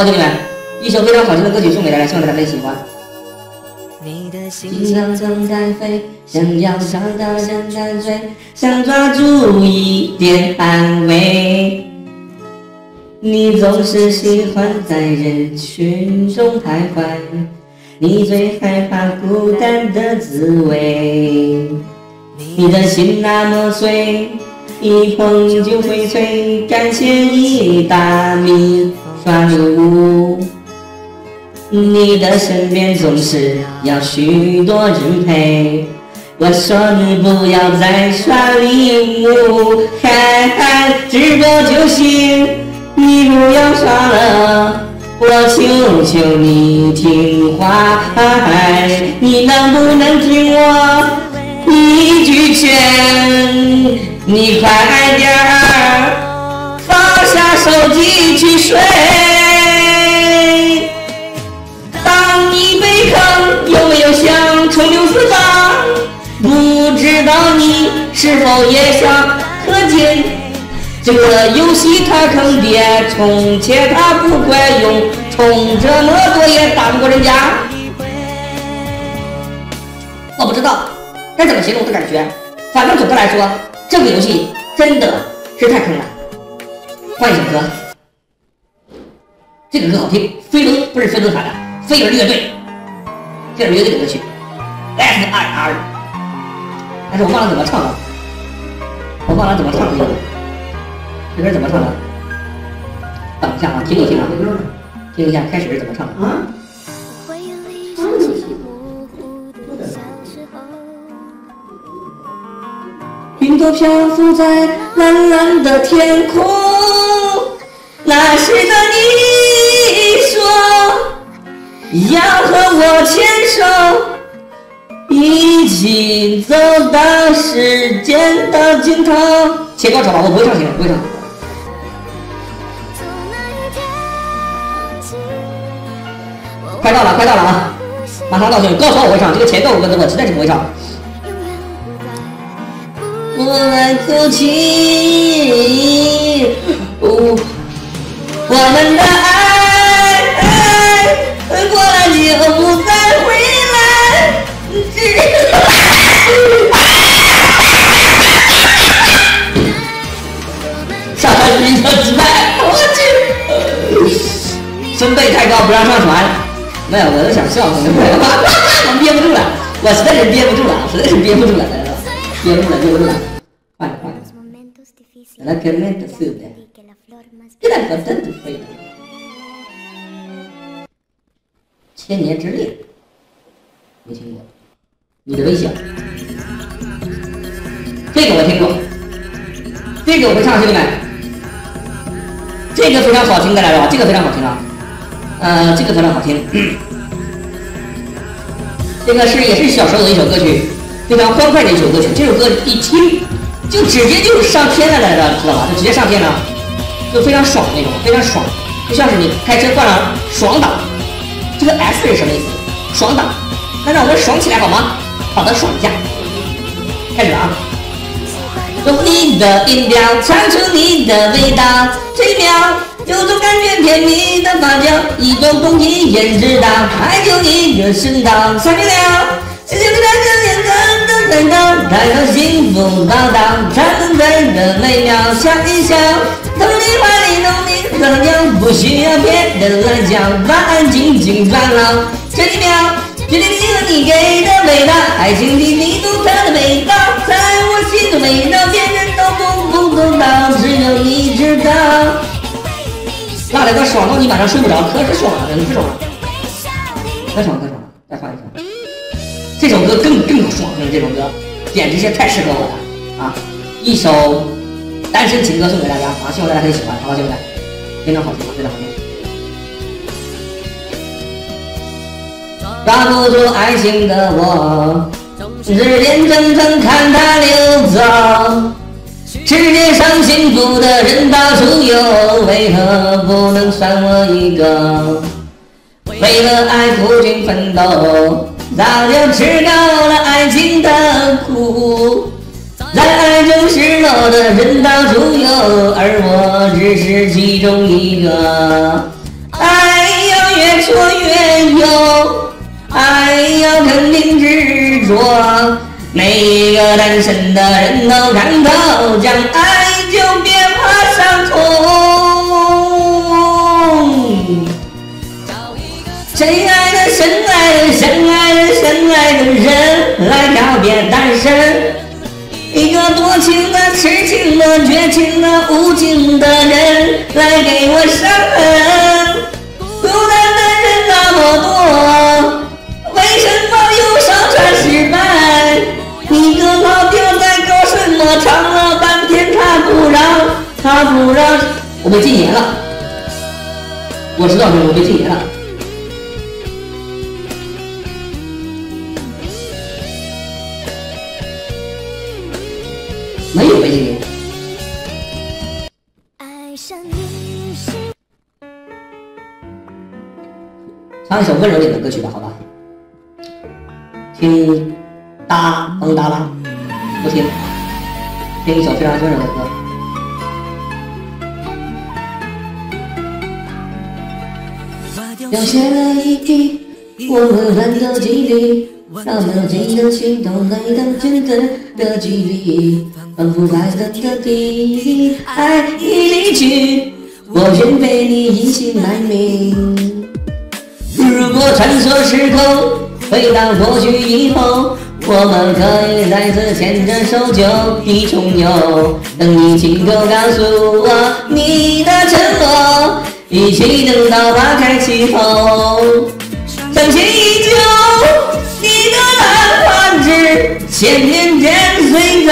好，兄弟们，一首非常好听的歌曲送给大家，希望大家喜欢。你的心像正在飞，想要上到想淡水，想抓住一点安慰。你总是喜欢在人群中徘徊，你最害怕孤单的滋味。你的心那么脆，一碰就会碎，感谢你大米。 发如，你的身边总是要许多人陪。我说你不要再耍礼物，嗨嗨，直播就行，你不要耍了，我求求你听话，嗨，你能不能听我一句劝？你快点儿。 手机去睡。当你被坑，有没有想冲六四八？不知道你是否也想氪金？这个游戏它坑爹，充钱它不管用，充这么多也打不过人家。我不知道该怎么形容的感觉，反正总的来说，这个游戏真的是太坑了。 换一首歌，这个歌好听。飞轮不是飞轮啥的，飞轮乐队，飞轮乐队的歌曲 ，S I R， 但是我忘了怎么唱了，我忘了怎么唱了。这歌怎么唱的？等一下啊，听我听啊，听一下开始是怎么唱的啊？云朵漂浮在蓝蓝的天空。 那时的你说要和我牵手，一起走到时间的尽头。切高潮吧，我不会唱，不会唱。快到了，快到了啊！马上到去，高潮我会唱，这个前奏我实在是不会唱。我们哭泣。哦 我们的爱过了就不再回来。上传一个直播，我去，身背太高不让上传。没有，我都想笑，兄弟们，我憋不住了，我实在是憋不住了，实在是憋不住了，憋不住了，憋不住了，快点，快点。 La tormenta suda, que la tormenta fue. 千年之恋，没听过。你的微笑，这个我听过，这个我会唱，兄弟们。这个非常好听，大家知道吧？这个非常好听啊，这个非常好听。这个也是小时候的一首歌曲，非常欢快的一首歌曲。这首歌一听。 就直接就上天了，大家知道吧？就直接上天了，就非常爽那种，非常爽，就像是你开车挂上爽档。这个 S 是什么意思？爽档，那让我们爽起来好吗？好的，爽一下，开始了啊！用你的音调唱出你的味道，最妙，有种感觉甜蜜的发酵，一种空气也知道，爱就一个深到三秒，谢谢大家。 带着幸福报道，他们真的美妙，笑一笑，从你怀里弄你撒娇，不需要别人来教，晚安静静抓牢，这一秒，决定你和你给的味道，爱情里你独特的味道，在我心中味道，别人都不懂到，只有你知道。辣的都爽到你晚上睡不着，可是爽了，可爽了，可爽可爽，再放一首。 这首歌更爽，这首歌简直是太适合我了啊！一首单身情歌送给大家啊，希望大家可以喜欢，好吧，兄弟们，非常好听，非常好听。抓不住爱情的我，只眼睁睁看它溜走。世界上幸福的人到处有，为何不能算我一个？为了爱孤军奋斗。 早就吃够了爱情的苦，在爱中失落的人到处有，而我只是其中一个。爱要越挫越勇，爱要肯定执着。每个单身的人都尝到将爱就别怕伤痛。真爱的深爱的深爱的深爱的人来告别单身。 一个多情的、痴情的、绝情的、无情的人来给我伤痕，孤单的人那么多，为什么又少传失败？你个老丢在高顺我唱了半天，他不让，我被禁言了。我知道这个，我被禁言了。 没有没有。唱一首温柔点的歌曲吧，好吧？听哒蹦哒啦，不听，听一首非常温柔的歌。 凋谢了一地，我们还到几里？到了尽头，心痛来到尽头的距离，仿佛来到了地，爱已离去，我愿为你隐姓埋名。如果穿梭时空，回到过去以后，我们可以再次牵着手，就地重游。等你亲口告诉我你的承诺。 一起等到花开其后，相信依旧，你的蓝花指，千年间随着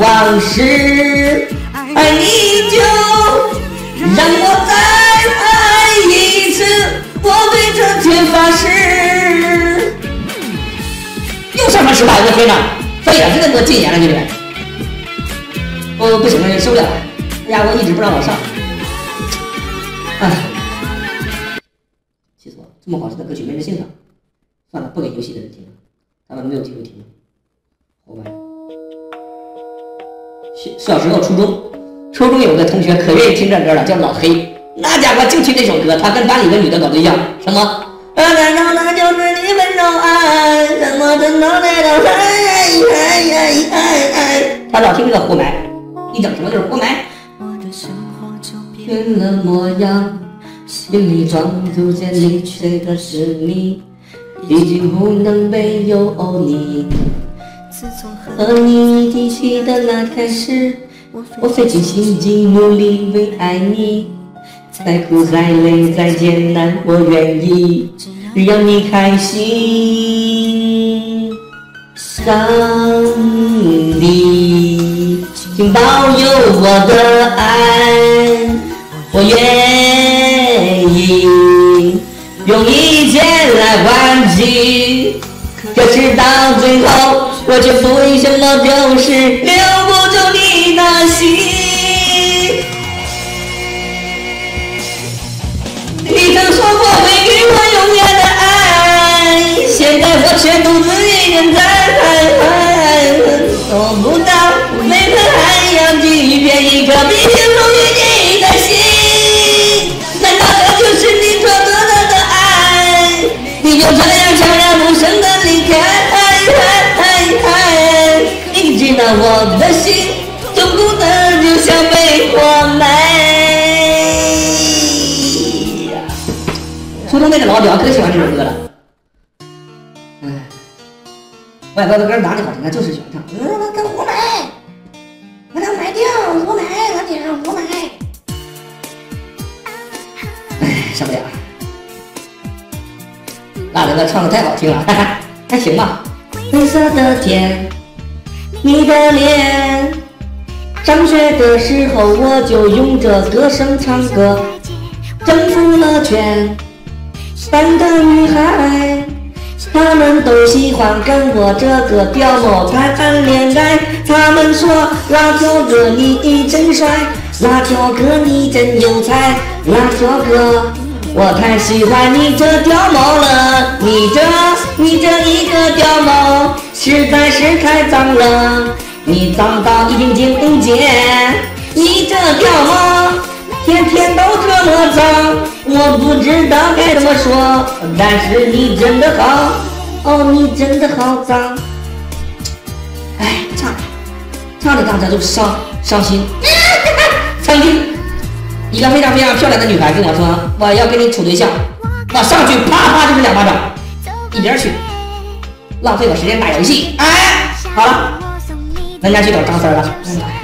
往事。爱你依旧，让我再爱一次，我对这天发誓。又上传失败，我的天哪！非得这么多禁言了，这边。我不行了，受不了了。家伙一直不让我上。 哎，气死我了！这么好吃的歌曲没人欣赏，算了，不给游戏的人听了，他们没有机会听了，活该。小时候初中有个同学可愿意听这歌了，叫老黑，那家伙就听这首歌，他跟班里的女的搞对象，什么？难道那就是你分手爱？什么真的那种爱？他老听这个活埋，一整什么就是活埋。 变了模样，用你装出坚离去的是你，已经不能被诱惑你。和你一起的那开始，我费尽心机努力为爱你，再苦再累再艰难我愿意，只要你开心。上帝，请保佑我的爱。 我愿意用一切来换取，可是到最后，我却为什么就是留不住你的心？你曾说过会给我永远的爱，现在我却独自一人在徘徊，做不到每次还要欺骗一颗冰心属于你的心。 你就这样悄然无声的离开，你知道我的心痛苦的就像被火埋。初中那个老表可喜欢这首歌了，哎，外国的歌哪里好听啊？就是喜欢唱，给我买，把它买掉，我买，赶紧让我买。哎，受不了。 大人们唱的太好听了，哈哈，还行吧。灰色的天，你的脸。上学的时候，我就用这歌声唱歌，征服了全班的女孩。她们都喜欢跟我这个表模谈恋爱。她们说辣条哥你真帅，辣条哥你真有才，辣条哥。 我太喜欢你这貂毛了，你这一个貂毛实在是太脏了，你脏到一定境界，你这貂毛天天都这么脏，我不知道该怎么说，但是你真的好，哦，你真的好脏。哎，唱着大家都伤心。曾经，一个非常漂亮的女孩跟我说，我要跟你处对象，我上去啪啪就是2巴掌，一边去，浪费我时间打游戏。哎，好了，人家去找张三了。